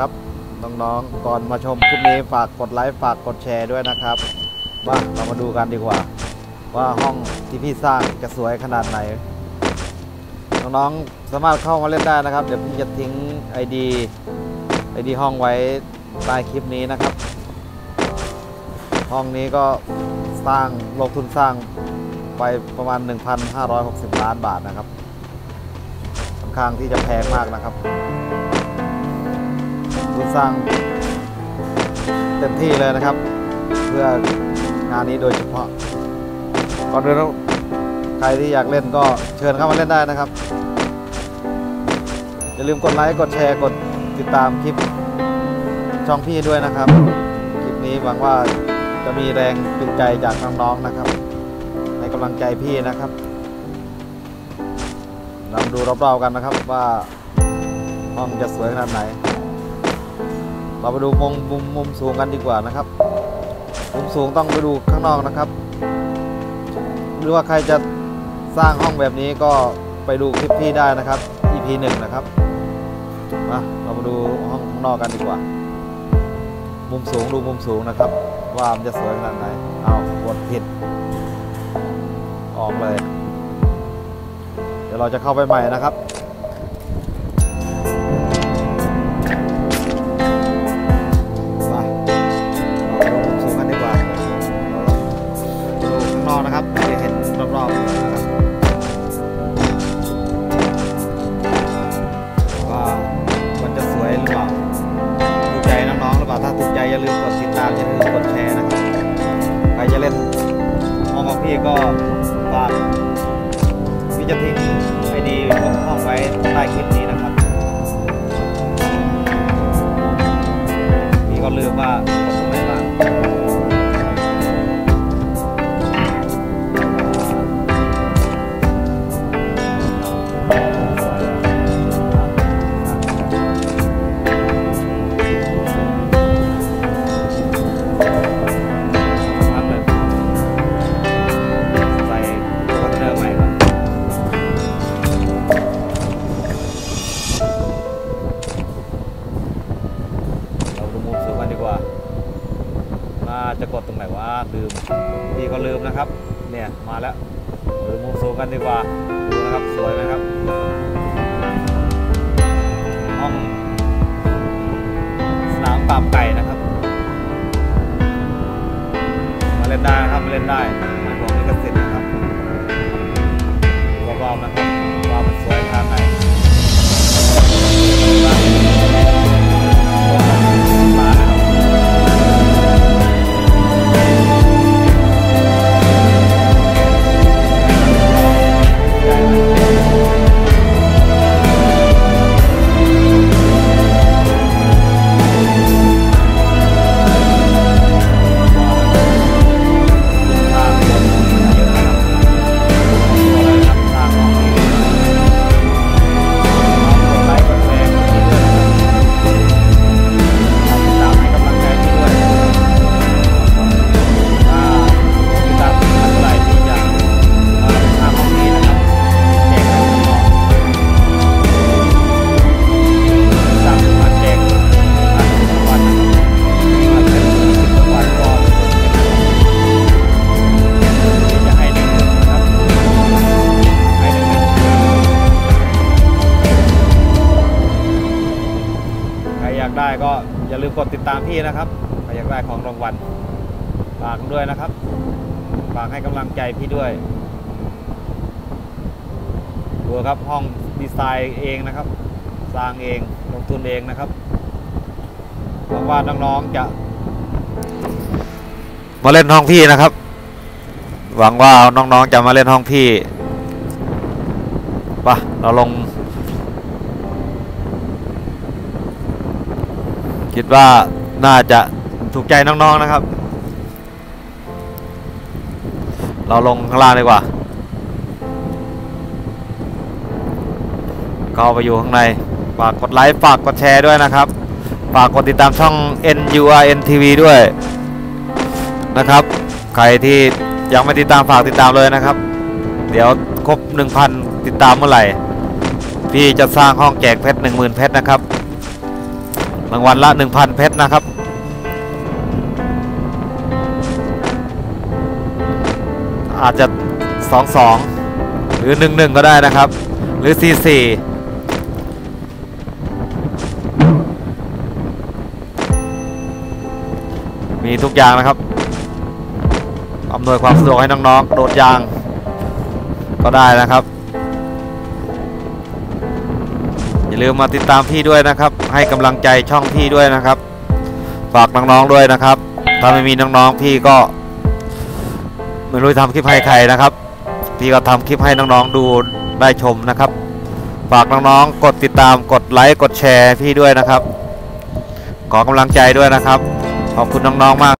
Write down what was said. ครับน้องๆก่อนมาชมคลิปนี้ฝากกดไลค์ฝากกดแชร์ด้วยนะครับว่าเรามาดูกันดีกว่าว่าห้องที่พี่สร้างจะสวยขนาดไหนน้องๆสามารถเข้ามาเล่นได้นะครับเดี๋ยวพี่จะทิ้ง ID ห้องไว้ใต้คลิปนี้นะครับห้องนี้ก็สร้างลงทุนสร้างไปประมาณ 1,560 ล้านบาทนะครับค่อนข้างที่จะแพงมากนะครับทุนสร้างเต็มที่เลยนะครับเพื่องานนี้โดยเฉพาะก่อนอื่นใครที่อยากเล่นก็เชิญเข้ามาเล่นได้นะครับอย่าลืมกดไลค์กดแชร์กดติดตามคลิปช่องพี่ด้วยนะครับคลิปนี้หวังว่าจะมีแรงจูงใจจากน้องๆนะครับให้กำลังใจพี่นะครับเราดูรอบๆกันนะครับว่าห้องจะสวยขนาดไหนเราไปดูมุมสูงกันดีกว่านะครับมุมสูงต้องไปดูข้างนอกนะครับหรือว่าใครจะสร้างห้องแบบนี้ก็ไปดูคลิปพี่ได้นะครับ EP 1นะครับเรามาดูห้องข้างนอกกันดีกว่ามุมสูงดูมุมสูงนะครับว่ามันจะสวยขนาดไหนเอากดผิดออกเลยเดี๋ยวเราจะเข้าไปใหม่นะครับอย่าลืมกดติดตามอย่าลืมกดแชร์นะครับใครจะเล่นห้องของพี่ก็ฝากพี่จะทิ้งIDของห้องไว้ใต้คลิปนี้นะครับพี่ก็ลืมว่ากดตรงไหนบ้างจะกดตรงไหนวะลืมพี่ก็ลืมนะครับเนี่ยมาแล้วดูมุมสูงกันดีกว่าดูนะครับสวยไหมครับห้องสนามปราบไก่นะครับมาเล่นได้นะครับมาเล่นได้ไม่บอกไม่กระสินนะครับรอบๆนะครับว่ามันสวยขนาดไหนได้ก็อย่าลืมกดติดตามพี่นะครับใครอยากได้ของรางวัลฝากด้วยนะครับฝากให้กำลังใจพี่ด้วยดูครับห้องดีไซน์เองนะครับสร้างเองลงทุนเองนะครับหวังว่าน้องๆจะมาเล่นห้องพี่นะครับหวังว่าน้องๆจะมาเล่นห้องพี่ป่ะเราลงคิดว่าน่าจะถูกใจน้องๆนะครับเราลงข้างล่างดีกว่าเข้าไปอยู่ข้างในฝากกดไลค์ฝากกดแชร์ด้วยนะครับฝากกดติดตามช่อง NURN TV ด้วยนะครับใครที่ยังไม่ติดตามฝากติดตามเลยนะครับเดี๋ยวครบ 1,000 ติดตามเมื่อไหร่พี่จะสร้างห้องแจกเพชร 10,000 เพชรนะครับ รางวัลละ 1,000 เพชรนะครับอาจจะ22หรือ11ก็ได้นะครับหรือ44มีทุกอย่างนะครับอำนวยความสะดวกให้น้องๆโดดยางก็ได้นะครับอย่าลืมมาติดตามพี่ด้วยนะครับให้กำลังใจช่องพี่ด้วยนะครับฝากน้องๆด้วยนะครับถ้าไม่มีน้องๆพี่ก็ไม่รู้ทำคลิปให้ใครนะครับพี่ก็ทำคลิปให้น้องๆดูได้ชมนะครับฝากน้องๆกดติดตามกดไลค์กดแชร์พี่ด้วยนะครับขอกำลังใจด้วยนะครับขอบคุณน้องๆมาก